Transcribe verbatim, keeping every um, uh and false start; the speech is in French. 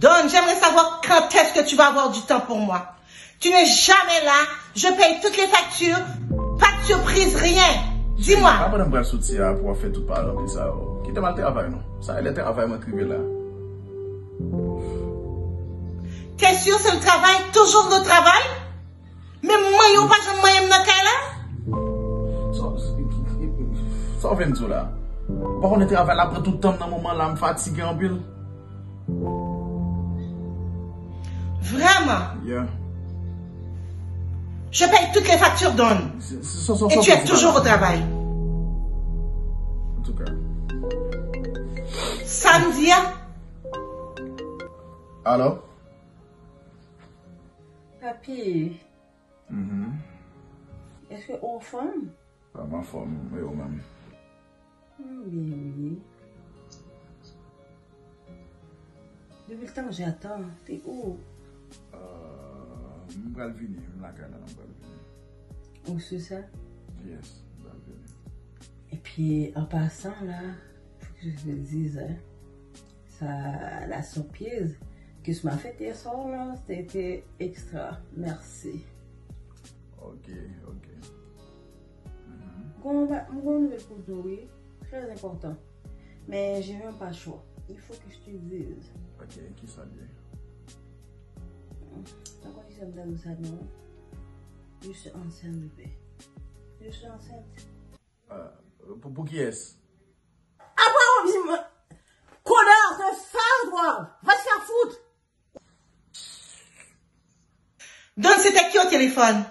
Donne, j'aimerais savoir quand est-ce que tu vas avoir du temps pour moi. Tu n'es jamais là. Je paye toutes les factures. Pas de surprise, rien. Dis-moi. Je ne vais pas sortir pour faire tout par là. Qui t'a mal travaillé, non? Ça, elle est travaillée, m'écrivez là. T'es sûr c'est le travail? Toujours le travail? Même moi, je n'ai pas de moyen de me faire là? Ça, je vais me dire là. Pourquoi on est travaillé après tout le temps dans le moment là, je me fatigue en pile? Vraiment? Yeah. Je paye toutes les factures d'hommes. Et tu es toujours au travail. En tout cas. Samedi. Allô? Papi. Mm-hmm. Est-ce que on forme? Pas ma forme, mais on même. Bébé. Depuis le temps que j'attends, t'es où? Euh... Mbbalvini, Mbbalvini, Mbbalvini. Où c'est ça? Yes, Mbbalvini. Et puis, en passant là, faut que je te dise, hein, ça, la surprise que tu m'as faite hier soir là, c'était extra. Merci. Ok, ok. Mon grand nouvel coup d'oreille, très important. Mais j'ai même pas le choix. Il faut que je te dise. Ok, qui ça vient? Encore une fois, nous allons. Je suis enceinte, bébé. Je suis enceinte. Ah, pour, pour qui est-ce? Après, on dit, connard, c'est une femme, toi. Va te faire foutre. Donc, c'était qui au téléphone?